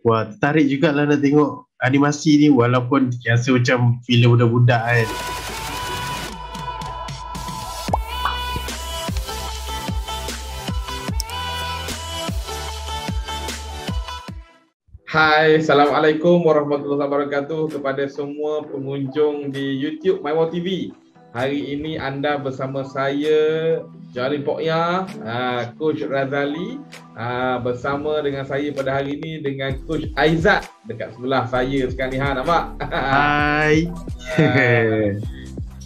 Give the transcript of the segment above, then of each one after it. wah tertarik jugalah nak tengok animasi ni, walaupun rasa macam filem budak-budak kan. Hai, Assalamualaikum warahmatullahi wabarakatuh kepada semua pengunjung di YouTube MyWau TV. Hari ini anda bersama saya, Jari Pokya, Coach Razali, bersama dengan saya pada hari ini dengan Coach Aizat dekat sebelah saya sekarang ni, ha, nampak? Hai.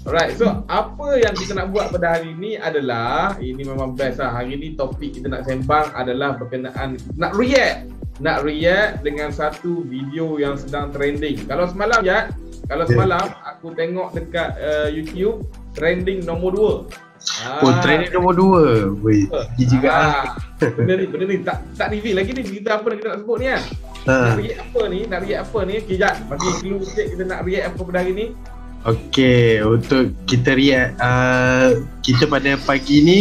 Alright, so apa yang kita nak buat pada hari ini adalah, ini memang best lah, hari ini topik kita nak sembang adalah berkenaan nak react dengan satu video yang sedang trending. Kalau semalam ya, aku tengok dekat YouTube trending nombor 2. Oh, trending nombor 2. Wei, gigi juga ah. Benda ni tak review lagi ni, cerita apa yang kita nak sebut ni kan. Nak react apa ni? Okay, jap, bagi clue sikit kita nak react apa pada hari ni. Okey, untuk kita react kita pada pagi ni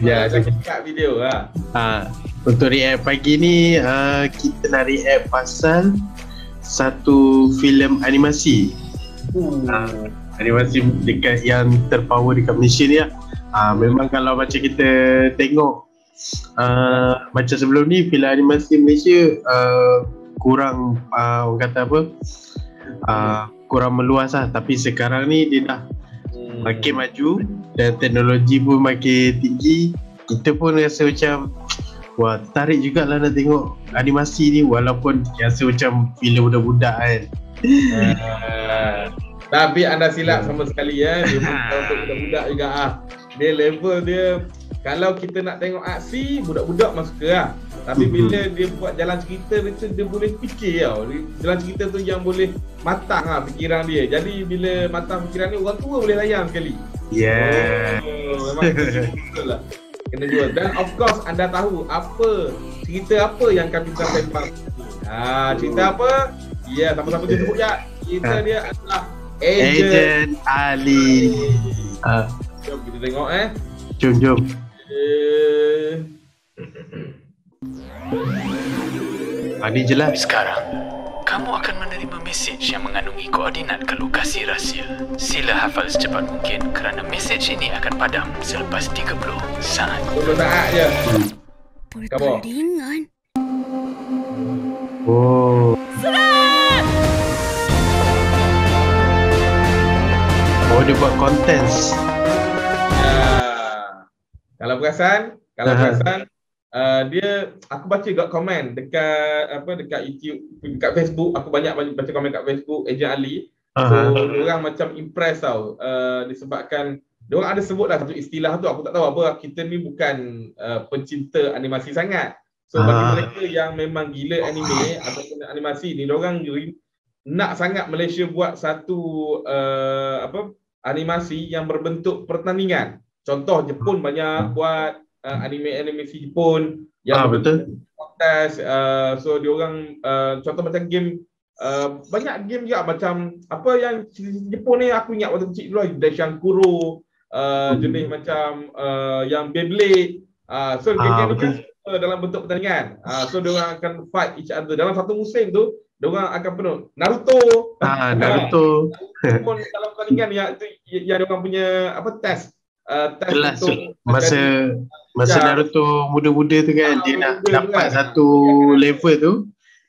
ya, saya dekat video lah. Untuk react pagi ni kita nak react pasal satu filem animasi. Animasi dekat yang terpower dekat Malaysia ni lah. Memang kalau macam kita tengok macam sebelum ni filem animasi Malaysia kurang orang kata apa? Kurang meluas lah, tapi sekarang ni dia dah makin maju dan teknologi pun makin tinggi. Kita pun rasa macam wah, tertarik jugalah nak tengok animasi ni, walaupun rasa macam filem budak-budak kan. Tapi anda silap sama sekali ya, dia bukan untuk budak-budak juga ah. Dia level dia, kalau kita nak tengok aksi budak-budak masuk lah. Tapi bila dia buat jalan cerita macam dia boleh fikir tau. Jalan cerita tu yang boleh matang lah fikiran dia. Jadi bila matang fikiran ni, orang tua boleh layan sekali. Yeah. Memang betul lah. Kena jual. Dan of course anda tahu apa cerita apa yang kami telah sembang. Cerita apa? Ya, sama-sama kita sebut ya. Cerita dia adalah Ejen Ali. Jom kita tengok eh. Jom. Ini jelas. Sekarang kamu akan menerima mesej yang mengandungi koordinat ke lokasi rahsia. Sila hafal secepat mungkin kerana mesej ini akan padam selepas 30 saat. 30 saat je. Kabur. Oh. Serang! Oh, dia buat konten. Kalau perasan dia, aku baca kat komen dekat YouTube, dekat Facebook, aku banyak baca komen kat Facebook Ejen Ali. So orang macam impress tau, disebabkan diorang ada sebutlah satu istilah tu, aku tak tahu apa, kita ni bukan pencinta animasi sangat. So bagi mereka yang memang gila anime ataupun animasi ni, diorang nak sangat Malaysia buat satu animasi yang berbentuk pertandingan. Contoh Jepun banyak buat anime-animasi Jepun yang betul kontes, so diorang contoh macam game, banyak game juga macam apa yang Jepun ni aku ingat waktu kecil dulu, Dashankuro, jenis macam yang Beyblade, so game-game tu dalam bentuk pertandingan, so diorang akan fight each other dalam satu musim tu, diorang akan penuh Naruto pun dalam pertandingan yang tu yang diorang punya apa test. Kelas tu masa Naruto muda-muda tu kan, dia nak dapat satu level tu,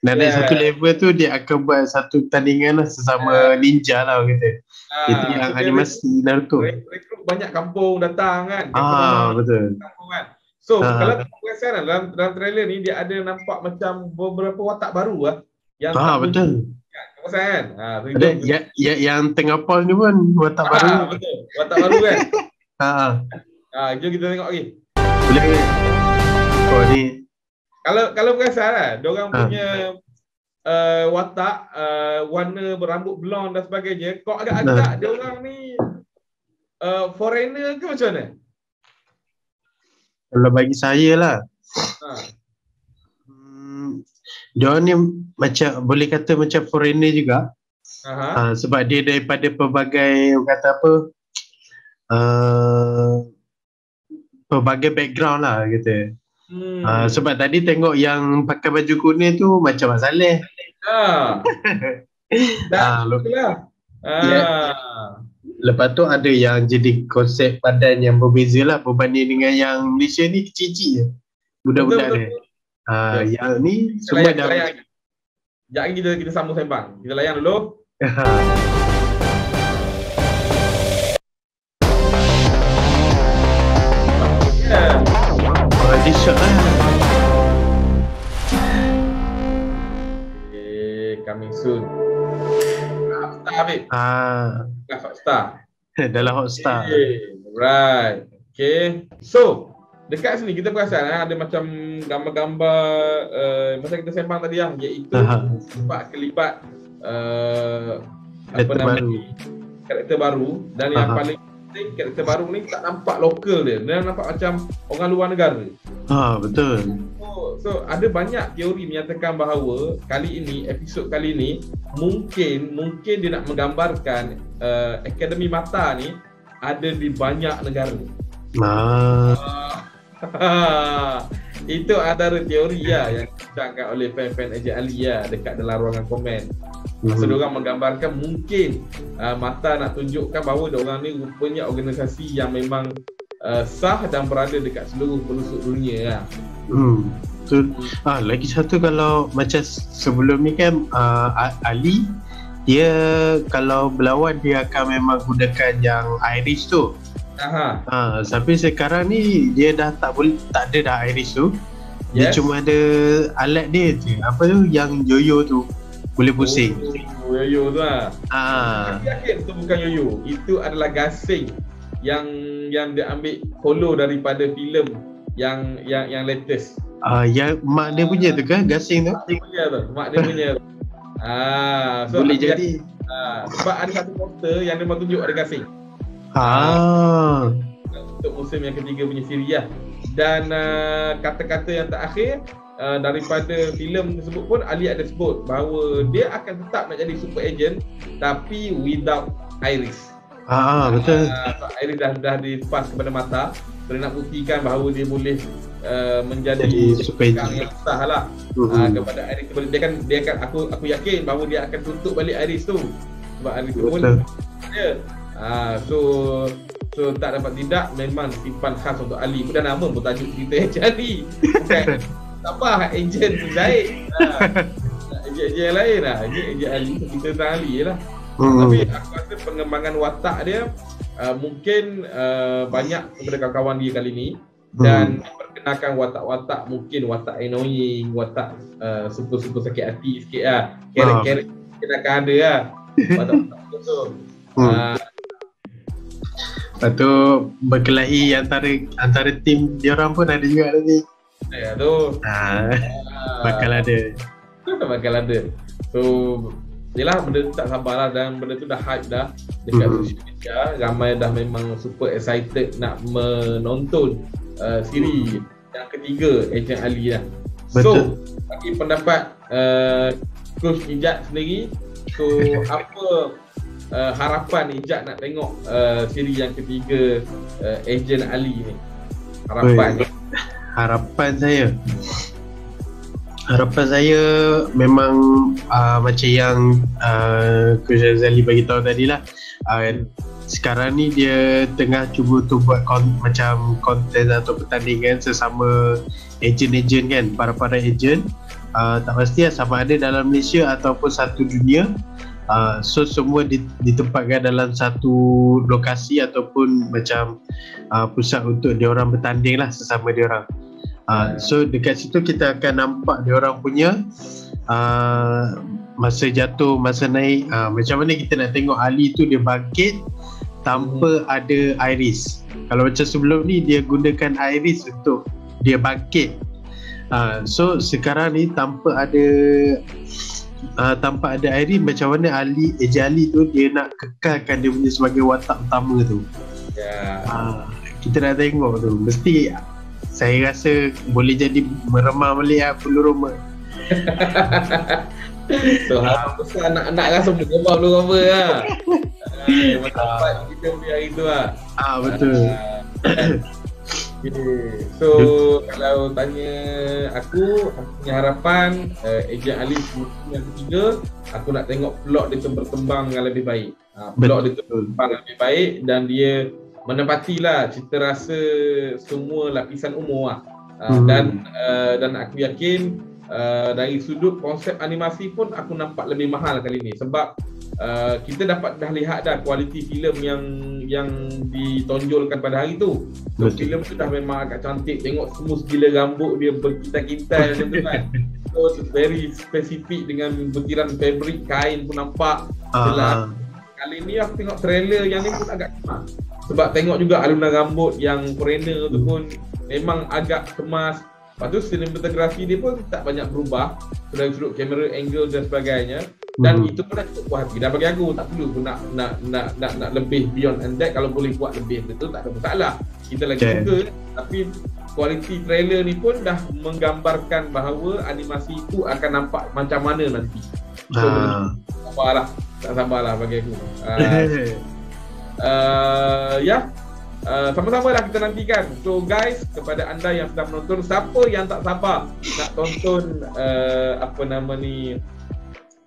nak naik satu level tu, dia akan buat satu pertandingan lah sesama ninja lah kita. Itu yang animasi Naruto. Rekrut banyak kampung datang kan. Betul. Kampung, kan? So kalau kita perasan dalam trailer ni, dia ada nampak macam beberapa watak baru lah. Yang betul. Kan? Ada yang tengah pause ni pun watak baru. Betul. Watak baru kan. Jom kita tengok lagi. Boleh. Oh ni. Kalau perasan lah, diorang punya watak, warna berambut blond dan sebagainya, kau agak-agak diorang ni foreigner ke macam mana? Kalau bagi saya lah. Diorang ni macam boleh kata macam foreigner juga. Sebab dia daripada pelbagai, kata apa, pelbagai background lah kita. Sebab tadi tengok yang pakai baju kuning tu macam Mak Saleh. Lepas tu ada yang jadi konsep badan yang berbeza lah berbanding dengan yang Malaysia ni kecil je budak-budak ni. Yang ni semua dah. Sekejap lagi kita sambung sembang. Kita layan dulu. Coming soon. Hotstar Habib. Hotstar. Dalam Hotstar. Alright. Okay. So, dekat sini kita perasan ada macam gambar-gambar masa kita sembang tadi lah, iaitu kelibat-kelibat apa nama ni, karakter baru. Dan yang paling penting, karakter baru ni tak nampak lokal dia. Dia nampak macam orang luar negara. Betul. So, ada banyak teori menyatakan bahawa episod kali ini mungkin dia nak menggambarkan Akademi Mata ni ada di banyak negara. Itu antara teori lah yang dibincangkan oleh fan-fan Ejen Ali lah dekat dalam ruangan komen. So, diorang menggambarkan mungkin Mata nak tunjukkan bahawa diorang ni rupanya organisasi yang memang sah dan berada dekat seluruh pelosok dunia lah. So, lagi satu, kalau macam sebelum ni kan Ali, dia kalau berlawan dia akan memang gunakan yang Irish tu. Tapi sekarang ni dia dah tak ada dah Irish tu. Dia cuma ada alat dia tu, apa tu yang yoyo tu boleh pusing. Yoyo tu lah. Aku yakin tu bukan yoyo, itu adalah gasing yang dia ambil follow daripada filem yang latest. Yang mak dia punya tu kan, gasing tu. Mak dia punya. So boleh jadi. Sebab ada satu poster yang dia tunjuk ada gasing. Untuk musim yang ketiga punya siri lah. Dan kata-kata yang terakhir daripada filem tersebut pun Ali ada sebut bahawa dia akan tetap nak jadi super agent tapi without Iris. Betul. Iris dah dilepas kepada Mata. Dia nak buktikan bahawa dia boleh menjadi pegang yang sah lah kepada Iris. Dia kan aku yakin bahawa dia akan tutup balik Iris tu. Sebab Iris tu pun dia. So tak dapat tidak, memang simpan khas untuk Ali. Dan nama pun tajuk cerita Ejen Ali. Bukan apa ejen lain. Ejen lain lah. Ejen Ali, cerita tentang Ali je lah. Tapi aku rasa pengembangan watak dia mungkin banyak kepada kawan-kawan dia kali ni. Dan memperkenalkan watak-watak, mungkin watak annoying, watak super-super sakit hati sikit lah. Keret-keret kita akan ada lah watak-watak tu. Lepas tu berkelahi antara tim diorang pun ada juga tadi. Ya tu. Bakal ada. So yelah, benda tu tak sabarlah dan benda tu dah hype dah dekat social media. Ramai dah memang super excited nak menonton siri yang ketiga Ejen Ali lah. Betul. So bagi pendapat Coach Ijat sendiri, so apa harapan Ijat nak tengok siri yang ketiga Ejen Ali ni? Harapan saya memang macam yang Coach Azali beritahu tadi lah, sekarang ni dia tengah cuba tu buat macam konten atau pertandingan sesama ejen-ejen kan, para-para ejen tak pasti lah sama ada dalam Malaysia ataupun satu dunia. So semua ditempatkan dalam satu lokasi ataupun macam pusat untuk diorang bertanding lah sesama diorang. So dekat situ kita akan nampak diorang punya masa jatuh, masa naik, macam mana kita nak tengok Ali tu dia bangkit tanpa ada Iris. Kalau macam sebelum ni dia gunakan Iris untuk dia bangkit, so sekarang ni tanpa ada Iris, macam mana Ejen Ali tu dia nak kekalkan dia punya sebagai watak utama tu. Kita nak tengok tu, mesti saya rasa boleh jadi meremah balik lah peluru roma. So besar anak-anak rasa meremah peluru roma lah. Memang dapat kita punya hari tu lah. Betul. Okay. So kalau tanya aku punya harapan Ejen Ali yang ketiga, aku nak tengok plot dia tu berkembang dengan lebih baik. Plot dia tu berkembang lebih baik dan dia menempatilah cita rasa semua lapisan umur lah. Dan aku yakin dari sudut konsep animasi pun aku nampak lebih mahal kali ni sebab kita dapat dah lihat dah kualiti filem yang ditonjolkan pada hari tu. So filem tu dah memang agak cantik, tengok semua segila rambut dia berkitai-kitai macam tu kan. So very spesifik dengan butiran fabric kain pun nampak jelas. Kali ni aku tengok trailer yang ni pun agak kemas sebab tengok juga alunan rambut yang foreigner tu pun memang agak kemas. Lepas tu sinematografi dia pun tak banyak berubah dari sudut kamera, angle dan sebagainya. Dan itu pun dah cukup puas hati dah bagi aku. Tak perlu pun nak lebih beyond and that. Kalau boleh buat lebih betul tak ada masalah. Kita lagi suka. Tapi kualiti trailer ni pun dah menggambarkan bahawa animasi itu akan nampak macam mana nanti. So tak sabarlah bagi aku. Sama-sama lah kita nantikan. So guys, kepada anda yang sedang menonton, siapa yang tak sabar nak tonton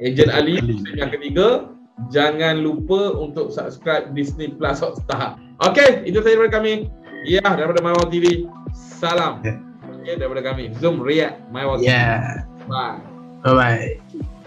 Ejen Ali yang ketiga, jangan lupa untuk subscribe Disney Plus Hotstar. Okay, itu saja daripada kami. Ya, daripada MyWau TV. Salam. Okay, daripada kami Zoom React MyWau TV. Bye. Bye-bye.